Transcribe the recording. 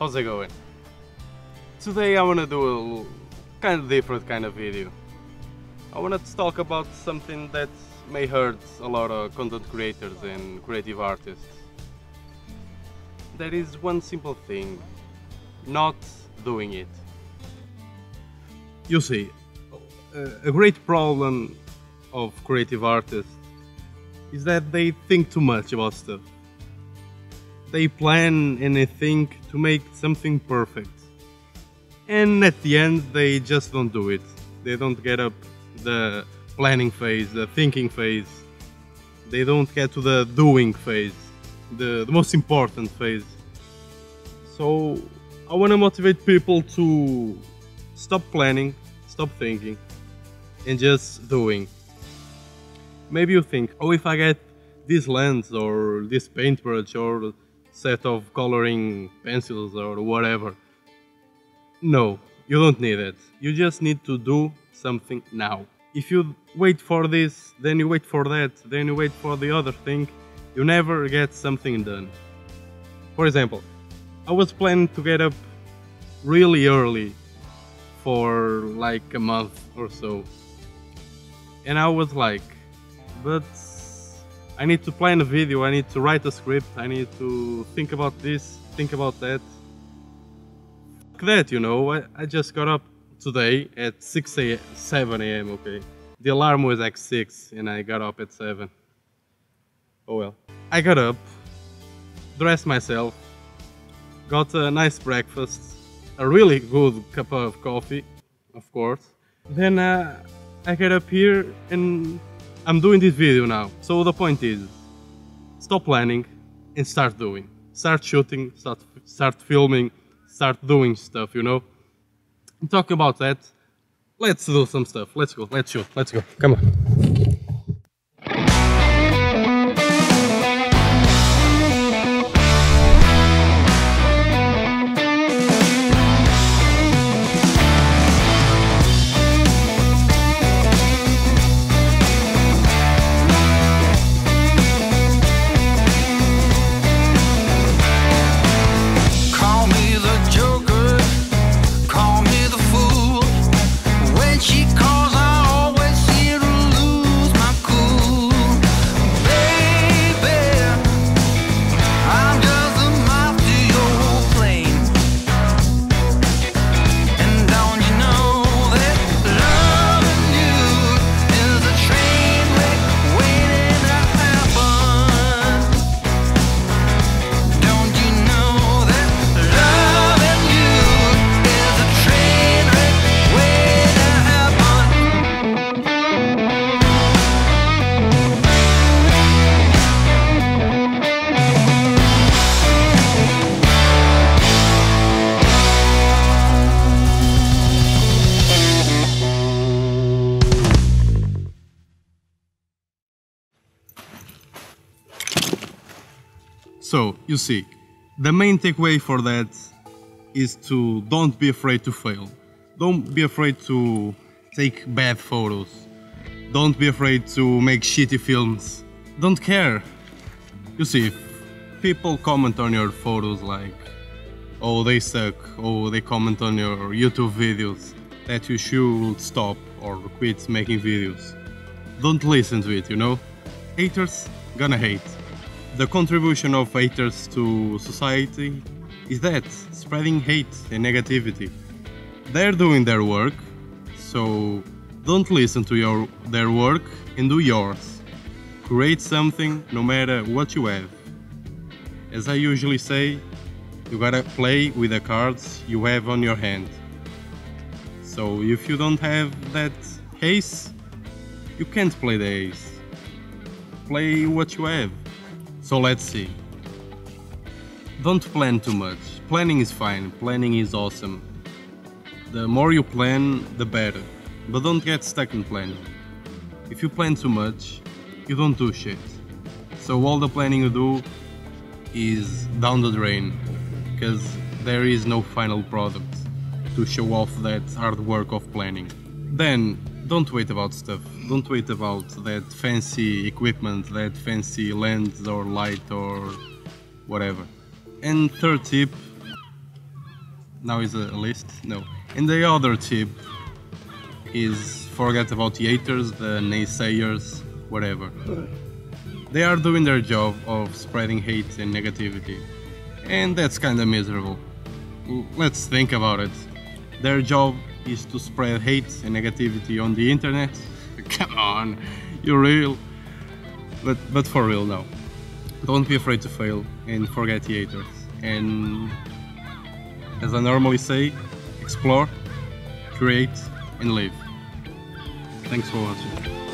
How's it going? Today I want to do a little, kind of different kind of video. I wanted to talk about something that may hurt a lot of content creators and creative artists. There is one simple thing: not doing it. You see, a great problem of creative artists is that they think too much about stuff. They plan and they think to make something perfect, and at the end they just don't do it. They don't get up the planning phase, the thinking phase. They don't get to the doing phase, the most important phase. So I want to motivate people to stop planning, stop thinking, and just doing. Maybe you think, oh, if I get this lens or this paintbrush or set of coloring pencils or whatever. No, you don't need it. You just need to do something now. If you wait for this, then you wait for that, then you wait for the other thing, you never get something done. For example, I was planning to get up really early for like a month or so, and I was like, but I need to plan a video, I need to write a script, I need to think about this, think about that. Fuck that, you know, I just got up today at 7 a.m, okay? The alarm was like 6 and I got up at 7. Oh well. I got up, dressed myself, got a nice breakfast, a really good cup of coffee, of course. Then I get up here and I'm doing this video now. So the point is, stop planning and start doing. Start shooting, start filming, start doing stuff, you know? Talk about that. Let's do some stuff. Let's go, let's shoot, let's go. Come on. So, you see, the main takeaway for that is to don't be afraid to fail. Don't be afraid to take bad photos. Don't be afraid to make shitty films. Don't care. You see, if people comment on your photos like, oh, they suck, oh, they comment on your YouTube videos, that you should stop or quit making videos. Don't listen to it, you know? Haters gonna hate. The contribution of haters to society is that, spreading hate and negativity. They're doing their work, so don't listen to their work and do yours. Create something no matter what you have. As I usually say, you gotta play with the cards you have on your hand. So if you don't have that ace, you can't play the ace. Play what you have. So let's see. Don't plan too much. Planning is fine, planning is awesome. The more you plan, the better. But don't get stuck in planning. If you plan too much, you don't do shit. So all the planning you do is down the drain, because there is no final product to show off that hard work of planning. Then, don't wait about stuff, don't wait about that fancy equipment, that fancy lens or light or whatever. And third tip, now is a list, no. And the other tip is forget about the haters, the naysayers, whatever. They are doing their job of spreading hate and negativity, and that's kinda miserable. Let's think about it. Their job is to spread hate and negativity on the internet. Come on, you're real. But for real now, don't be afraid to fail and forget the haters. And as I normally say, explore, create and live. Thanks for watching.